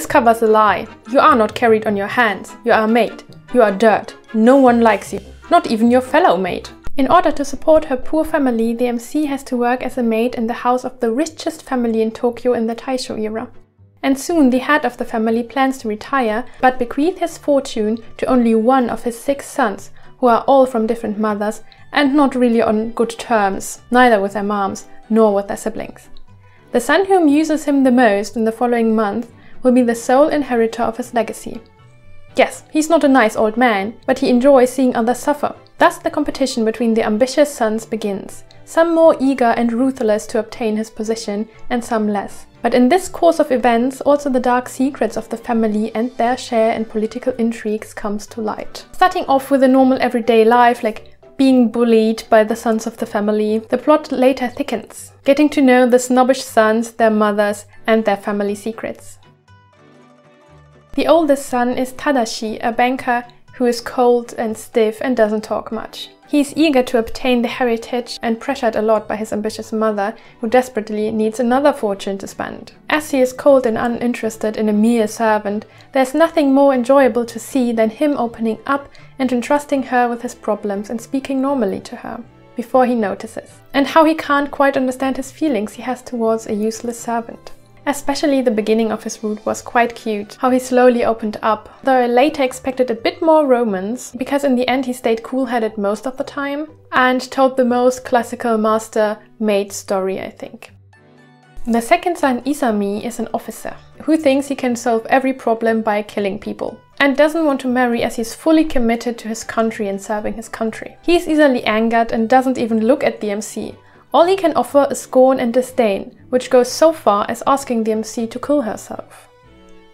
This covers a lie. You are not carried on your hands, you are a maid. You are dirt. No one likes you. Not even your fellow maid. In order to support her poor family, the MC has to work as a maid in the house of the richest family in Tokyo in the Taisho era. And soon the head of the family plans to retire, but bequeath his fortune to only one of his 6 sons, who are all from different mothers and not really on good terms, neither with their moms nor with their siblings. The son whom uses him the most in the following month will be the sole inheritor of his legacy. Yes, he's not a nice old man, but he enjoys seeing others suffer. Thus the competition between the ambitious sons begins, some more eager and ruthless to obtain his position and some less. But in this course of events, also the dark secrets of the family and their share in political intrigues comes to light. Starting off with a normal everyday life, like being bullied by the sons of the family, the plot later thickens, getting to know the snobbish sons, their mothers and their family secrets. The oldest son is Tadashi, a banker who is cold and stiff and doesn't talk much. He is eager to obtain the heritage and pressured a lot by his ambitious mother, who desperately needs another fortune to spend. As he is cold and uninterested in a mere servant, there's nothing more enjoyable to see than him opening up and entrusting her with his problems and speaking normally to her, before he notices. And how he can't quite understand his feelings he has towards a useless servant. Especially the beginning of his route was quite cute, how he slowly opened up, though I later expected a bit more romance, because in the end he stayed cool-headed most of the time and told the most classical master-maid story, I think. The second son, Isami, is an officer who thinks he can solve every problem by killing people and doesn't want to marry as he's fully committed to his country and serving his country. He's easily angered and doesn't even look at the MC. All he can offer is scorn and disdain, which goes so far as asking the MC to kill herself.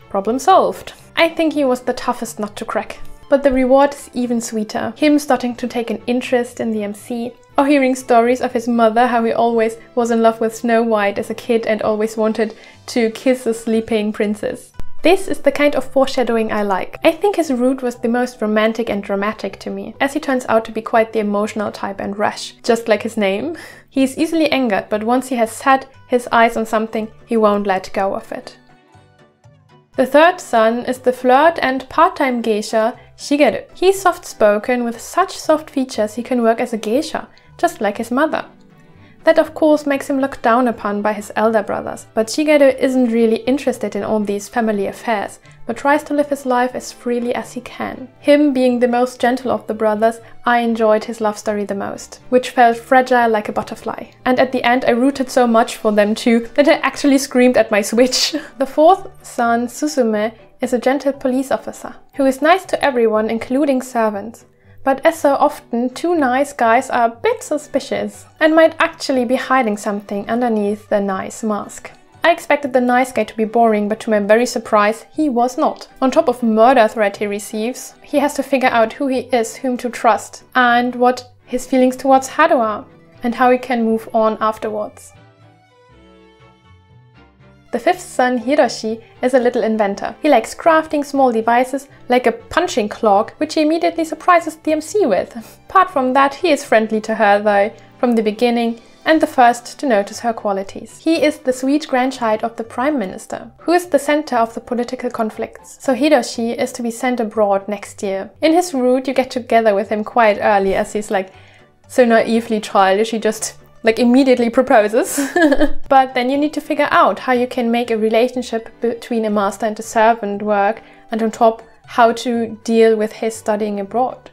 Problem solved. I think he was the toughest nut to crack. But the reward is even sweeter. Him starting to take an interest in the MC, or hearing stories of his mother, how he always was in love with Snow White as a kid and always wanted to kiss the sleeping princess. This is the kind of foreshadowing I like. I think his route was the most romantic and dramatic to me, as he turns out to be quite the emotional type and rash, just like his name. He is easily angered, but once he has set his eyes on something, he won't let go of it. The third son is the flirt and part-time geisha Shigeru. He's soft-spoken with such soft features he can work as a geisha, just like his mother. That of course makes him looked down upon by his elder brothers, but Shigeru isn't really interested in all these family affairs, but tries to live his life as freely as he can. Him being the most gentle of the brothers, I enjoyed his love story the most, which felt fragile like a butterfly. And at the end I rooted so much for them too, that I actually screamed at my Switch. The fourth son, Susumu, is a gentle police officer, who is nice to everyone including servants. But as so often, two nice guys are a bit suspicious and might actually be hiding something underneath the nice mask. I expected the nice guy to be boring, but to my very surprise, he was not. On top of murder threat he receives, he has to figure out who he is, whom to trust, and what his feelings towards Haru are, and how he can move on afterwards. The fifth son, Hiroshi, is a little inventor. He likes crafting small devices like a punching clock, which he immediately surprises the MC with. Apart from that, he is friendly to her though, from the beginning and the first to notice her qualities. He is the sweet grandchild of the Prime Minister, who is the center of the political conflicts. So Hiroshi is to be sent abroad next year. In his route, you get together with him quite early as he's like so naively childish, he just immediately proposes. But then you need to figure out how you can make a relationship between a master and a servant work, and on top, how to deal with his studying abroad.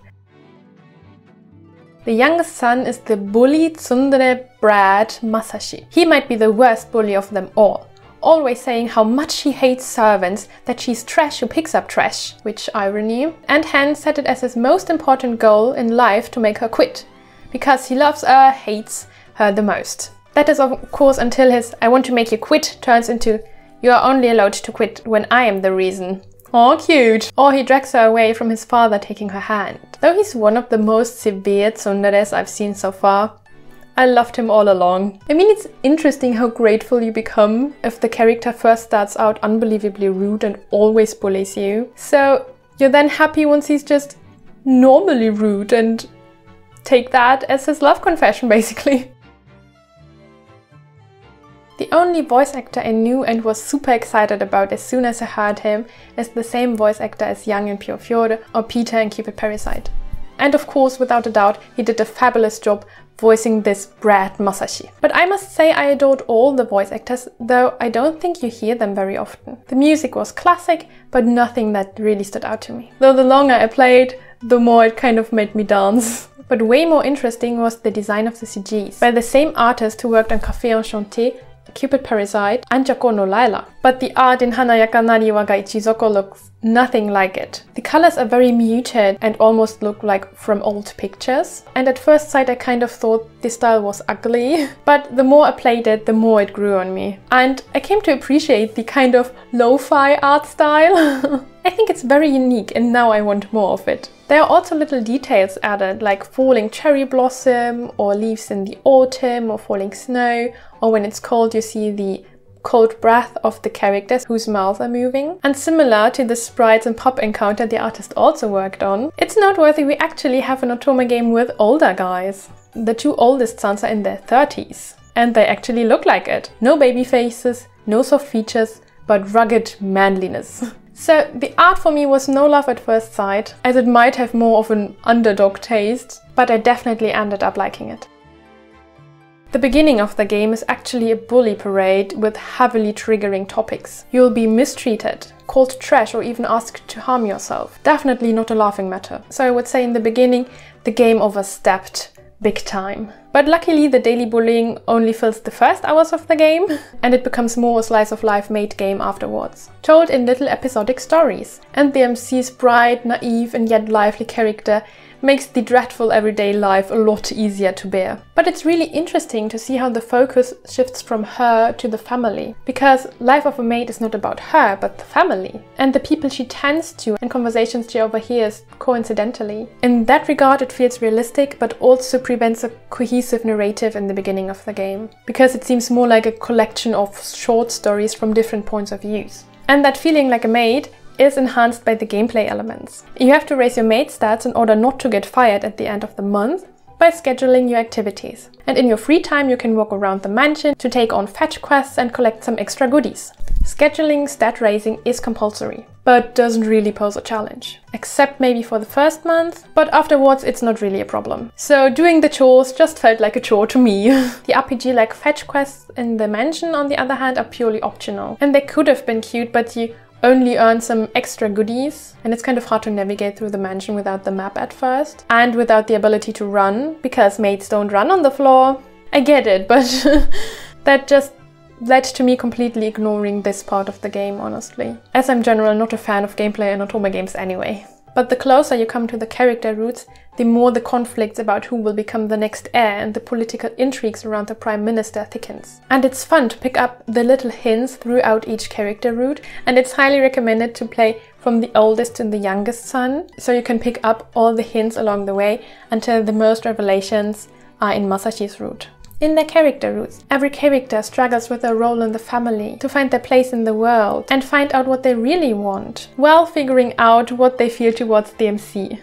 The youngest son is the bully tsundere brat Masashi. He might be the worst bully of them all, always saying how much she hates servants, that she's trash who picks up trash, which irony, and hence set it as his most important goal in life to make her quit, because he loves her, hates her the most. That is of course until his "I want to make you quit" turns into "you are only allowed to quit when I am the reason." Aw, cute! Or he drags her away from his father taking her hand. Though he's one of the most severe tsunderes I've seen so far, I loved him all along. I mean, it's interesting how grateful you become if the character first starts out unbelievably rude and always bullies you. So you're then happy once he's just normally rude, and take that as his love confession basically. The only voice actor I knew and was super excited about as soon as I heard him is the same voice actor as Young in Piofiore or Peter in Cupid Parasite. And of course, without a doubt, he did a fabulous job voicing this brat Masashi. But I must say I adored all the voice actors, though I don't think you hear them very often. The music was classic, but nothing that really stood out to me. Though the longer I played, the more it kind of made me dance. But way more interesting was the design of the CGs, by the same artist who worked on Café Enchanté, Cupid Parasite and Jako no Laila. But the art in Hanayaka Nari Waga Ichizoku looks nothing like it. The colors are very muted and almost look like from old pictures. And at first sight I kind of thought this style was ugly. But the more I played it, the more it grew on me. And I came to appreciate the kind of lo-fi art style. I think it's very unique and now I want more of it. There are also little details added, like falling cherry blossom or leaves in the autumn or falling snow, or when it's cold you see the cold breath of the characters whose mouths are moving. And similar to the sprites and pop encounter the artist also worked on, it's noteworthy we actually have an Otome game with older guys. The two oldest sons are in their 30s and they actually look like it. No baby faces, no soft features, but rugged manliness. So the art for me was no love at first sight, as it might have more of an underdog taste, but I definitely ended up liking it. The beginning of the game is actually a bully parade with heavily triggering topics. You'll be mistreated, called trash or even asked to harm yourself. Definitely not a laughing matter. So I would say in the beginning the game overstepped big time. But luckily the daily bullying only fills the first hours of the game and it becomes more a slice of life made game afterwards, told in little episodic stories. And the MC's bright, naive and yet lively character makes the dreadful everyday life a lot easier to bear. But it's really interesting to see how the focus shifts from her to the family, because life of a maid is not about her, but the family and the people she tends to and conversations she overhears coincidentally. In that regard it feels realistic, but also prevents a cohesive narrative in the beginning of the game, because it seems more like a collection of short stories from different points of views. And that feeling like a maid is enhanced by the gameplay elements. You have to raise your maid stats in order not to get fired at the end of the month by scheduling your activities. And in your free time you can walk around the mansion to take on fetch quests and collect some extra goodies. Scheduling stat raising is compulsory, but doesn't really pose a challenge. Except maybe for the first month, but afterwards it's not really a problem. So doing the chores just felt like a chore to me. The RPG-like fetch quests in the mansion on the other hand are purely optional. And they could have been cute, but you only earn some extra goodies, and it's kind of hard to navigate through the mansion without the map at first and without the ability to run, because maids don't run on the floor. I get it, but that just led to me completely ignoring this part of the game, honestly, as I'm generally not a fan of gameplay in Otome games anyway. But the closer you come to the character roots, the more the conflicts about who will become the next heir and the political intrigues around the Prime Minister thickens. And it's fun to pick up the little hints throughout each character route, and it's highly recommended to play from the oldest to the youngest son, so you can pick up all the hints along the way until the most revelations are in Masashi's route. In their character roots, every character struggles with their role in the family, to find their place in the world and find out what they really want, while figuring out what they feel towards the MC.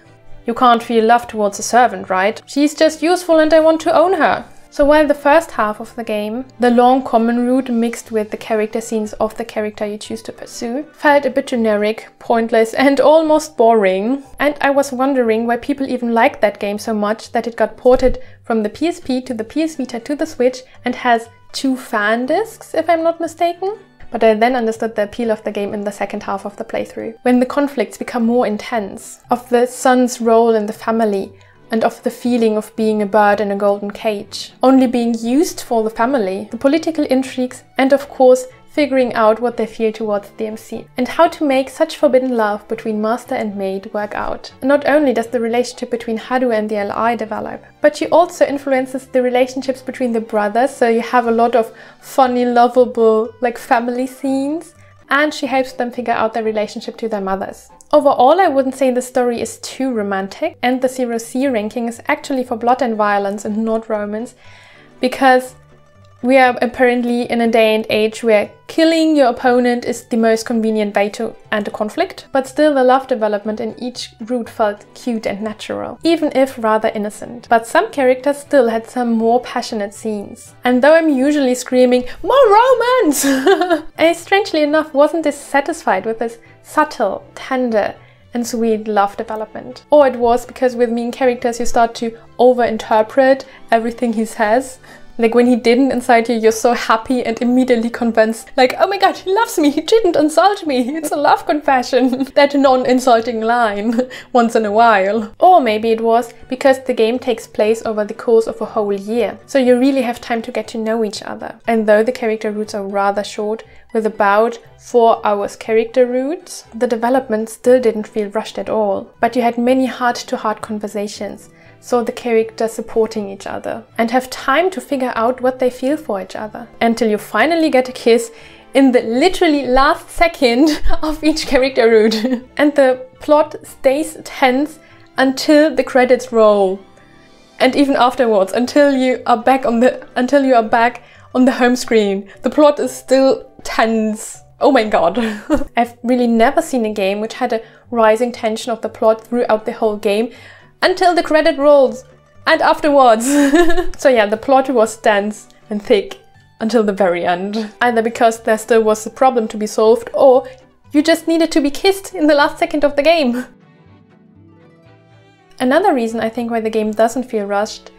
You can't feel love towards a servant, right? She's just useful and I want to own her. So while the first half of the game, the long common route mixed with the character scenes of the character you choose to pursue, felt a bit generic, pointless and almost boring. And I was wondering why people even liked that game so much that it got ported from the PSP to the PSVita to the Switch and has 2 fan discs, if I'm not mistaken. But I then understood the appeal of the game in the second half of the playthrough, when the conflicts become more intense, of the son's role in the family, and of the feeling of being a bird in a golden cage, only being used for the family, the political intrigues, and of course figuring out what they feel towards the MC, and how to make such forbidden love between master and maid work out. Not only does the relationship between Haru and the LI develop, but she also influences the relationships between the brothers, so you have a lot of funny, lovable, like family scenes, and she helps them figure out their relationship to their mothers. Overall, I wouldn't say the story is too romantic, and the CERO ranking is actually for blood and violence and not romance, because We are apparently in a day and age where killing your opponent is the most convenient way to end a conflict, but still the love development in each route felt cute and natural, even if rather innocent. But some characters still had some more passionate scenes. And though I'm usually screaming, "More romance!" I strangely enough wasn't dissatisfied with this subtle, tender, and sweet love development. Or it was because with mean characters you start to overinterpret everything he says. Like when he didn't insult you, you're so happy and immediately convinced, like, oh my god, he loves me, he didn't insult me, it's a love confession. That non-insulting line, once in a while. Or maybe it was because the game takes place over the course of a whole year, so you really have time to get to know each other. And though the character routes are rather short, with about 4 hours character routes, the development still didn't feel rushed at all. But you had many heart-to-heart conversations, so the characters supporting each other and have time to figure out what they feel for each other until you finally get a kiss in the literally last second of each character route. And the plot stays tense until the credits roll, and even afterwards, until you are back on the home screen, the plot is still tense. Oh my god. I've really never seen a game which had a rising tension of the plot throughout the whole game until the credit rolls and afterwards. So yeah, the plot was dense and thick until the very end, either because there still was a problem to be solved or you just needed to be kissed in the last second of the game. Another reason I think why the game doesn't feel rushed,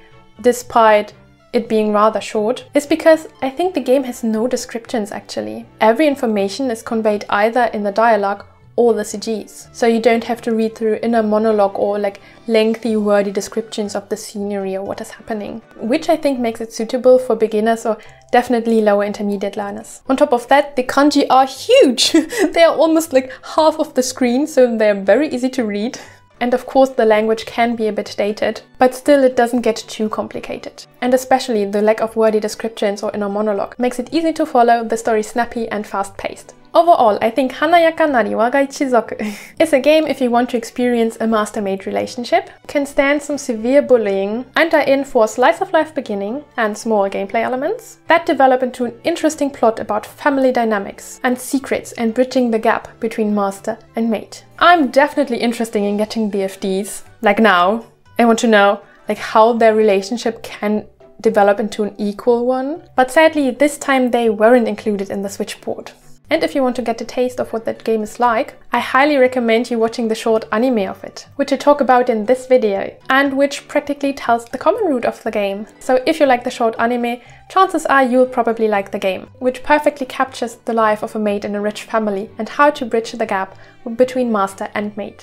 despite it being rather short, is because I think the game has no descriptions actually. Every information is conveyed either in the dialogue or the CGs. So you don't have to read through inner monologue or like lengthy wordy descriptions of the scenery or what is happening, which I think makes it suitable for beginners or definitely lower intermediate learners. On top of that, the kanji are huge. They are almost like half of the screen, so they're very easy to read. And of course the language can be a bit dated, but still it doesn't get too complicated. And especially the lack of wordy descriptions or inner monologue makes it easy to follow, the story snappy and fast-paced. Overall, I think Hanayaka Nari Waga Ichizoku is a game if you want to experience a master-maid relationship, can stand some severe bullying, and are in for slice-of-life beginning and small gameplay elements that develop into an interesting plot about family dynamics and secrets and bridging the gap between master and maid. I'm definitely interested in getting BFDs. Like now, I want to know like how their relationship can develop into an equal one. But sadly, this time they weren't included in the Switch port. And if you want to get a taste of what that game is like, I highly recommend you watching the short anime of it, which I talk about in this video, and which practically tells the common route of the game. So if you like the short anime, chances are you'll probably like the game, which perfectly captures the life of a maid in a rich family and how to bridge the gap between master and maid.